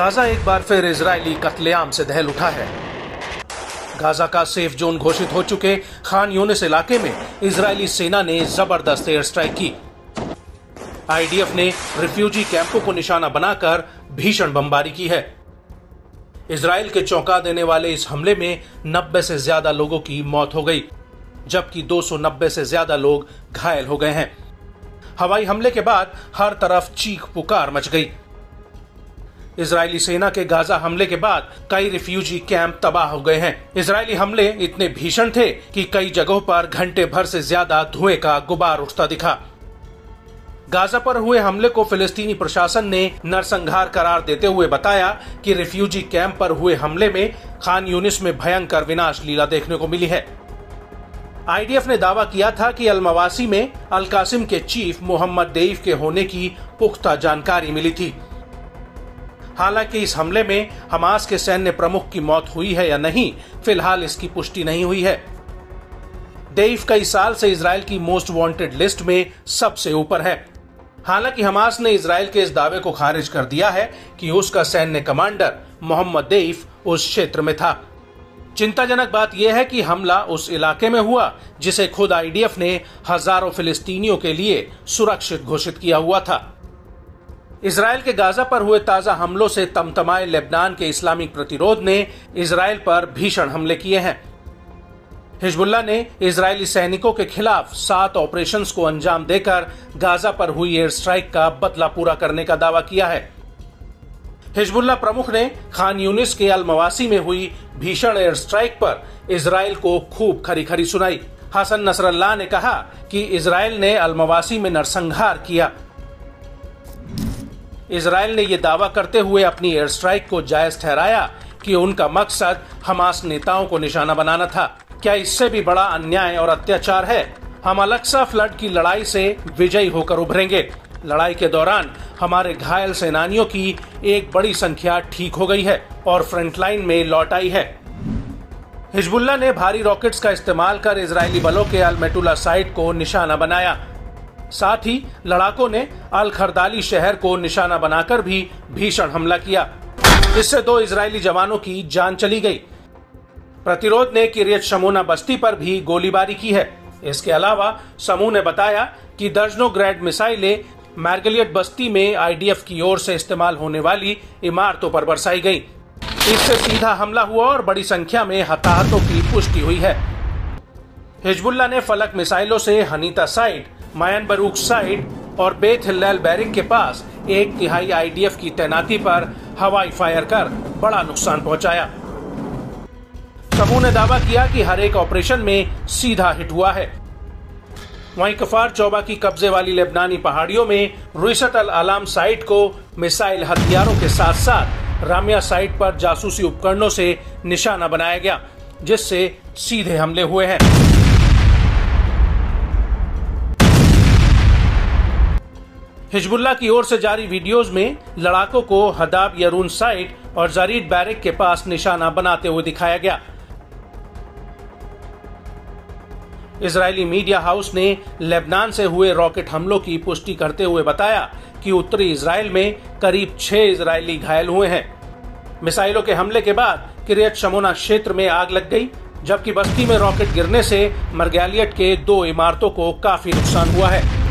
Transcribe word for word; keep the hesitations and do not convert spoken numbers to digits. Gaza एक बार फिर Israeli कत्लेआम से दहल उठा है। गाजा का सेफ जोन घोषित हो चुके खान यूनिस इलाके में इजरायली सेना ने जबरदस्त एयर स्ट्राइक की। आईडीएफ ने रिफ्यूजी कैंपों को निशाना बनाकर भीषण बमबारी की है। इजराइल के चौंका देने वाले इस हमले में नब्बे से ज्यादा लोगों की मौत हो गई, जबकि दो सौ नब्बे से ज्यादा लोग घायल हो गए हैं। हवाई हमले के बाद हर तरफ चीख पुकार मच गई। इजरायली सेना के गाजा हमले के बाद कई रिफ्यूजी कैंप तबाह हो गए हैं। इजरायली हमले इतने भीषण थे कि कई जगहों पर घंटे भर से ज्यादा धुएं का गुबार उठता दिखा। गाजा पर हुए हमले को फिलिस्तीनी प्रशासन ने नरसंहार करार देते हुए बताया कि रिफ्यूजी कैंप पर हुए हमले में खान यूनिस में भयंकर विनाश लीला देखने को मिली है। आईडीएफ ने दावा किया था कि अल्मवासी में अलकासिम के चीफ मोहम्मद देइफ के होने की पुख्ता जानकारी मिली थी। हालांकि इस हमले में हमास के सैन्य प्रमुख की मौत हुई है या नहीं, फिलहाल इसकी पुष्टि नहीं हुई है। देइफ कई साल से इजरायल की मोस्ट वांटेड लिस्ट में सबसे ऊपर है। हालांकि हमास ने इजरायल के इस दावे को खारिज कर दिया है कि उसका सैन्य कमांडर मोहम्मद देइफ उस क्षेत्र में था। चिंताजनक बात यह है कि हमला उस इलाके में हुआ जिसे खुद आईडीएफ ने हजारों फिलिस्तीनियों के लिए सुरक्षित घोषित किया हुआ था। इजरायल के गाजा पर हुए ताजा हमलों से तमतमाए लेबनान के इस्लामिक प्रतिरोध ने इजरायल पर भीषण हमले किए हैं। हिजबुल्लाह ने इजरायली सैनिकों के खिलाफ सात ऑपरेशंस को अंजाम देकर गाजा पर हुई एयर स्ट्राइक का बदला पूरा करने का दावा किया है। हिजबुल्लाह प्रमुख ने खान यूनिस के अल्मवासी में हुई भीषण एयर स्ट्राइक पर इजरायल को खूब खरी खरी सुनाई। हसन नसरल्लाह ने कहा कि इजरायल ने अल्मवासी में नरसंहार किया। इजरायल ने यह दावा करते हुए अपनी एयर स्ट्राइक को जायज ठहराया कि उनका मकसद हमास नेताओं को निशाना बनाना था। क्या इससे भी बड़ा अन्याय और अत्याचार है? हम अलक्सा फ्लड की लड़ाई से विजयी होकर उभरेंगे। लड़ाई के दौरान हमारे घायल सेनानियों की एक बड़ी संख्या ठीक हो गई है और फ्रंटलाइन में लौट आई है। हिजबुल्लाह ने भारी रॉकेट्स का इस्तेमाल कर इजरायली बलों के अलमेटुला साइट को निशाना बनाया। साथ ही लड़ाकों ने अलखरदाली शहर को निशाना बनाकर भी भीषण हमला किया। इससे दो इजरायली जवानों की जान चली गई। प्रतिरोध ने किरियत शमोना बस्ती पर भी गोलीबारी की है। इसके अलावा समूह ने बताया कि दर्जनों ग्रेड मिसाइलें मर्गालियट बस्ती में आईडीएफ की ओर से इस्तेमाल होने वाली इमारतों पर बरसाई गई। इससे सीधा हमला हुआ और बड़ी संख्या में हताहतों की पुष्टि हुई है। हिजबुल्लाह ने फलक मिसाइलों से हनीता साइड, मायान बरूक साइड और बेथिल्लेल बैरिक के पास एक तिहाई आईडीएफ की तैनाती पर हवाई फायर कर बड़ा नुकसान पहुंचाया। समूह ने दावा किया कि हर एक ऑपरेशन में सीधा हिट हुआ है। वहीं कफार चौबा की कब्जे वाली लेबनानी पहाड़ियों में रुइशत अल आलम साइट को मिसाइल हथियारों के साथ साथ रामिया साइट पर जासूसी उपकरणों से निशाना बनाया गया, जिससे सीधे हमले हुए हैं। हिजबुल्लाह की ओर से जारी वीडियोस में लड़ाकों को हदाब यरून साइट और जरीड बैरिक के पास निशाना बनाते हुए दिखाया गया। इजरायली मीडिया हाउस ने लेबनान से हुए रॉकेट हमलों की पुष्टि करते हुए बताया कि उत्तरी इजरायल में करीब छह इजरायली घायल हुए हैं। मिसाइलों के हमले के बाद किरियत शमोना क्षेत्र में आग लग गई, जबकि बस्ती में रॉकेट गिरने से मर्गालियट के दो इमारतों को काफी नुकसान हुआ है।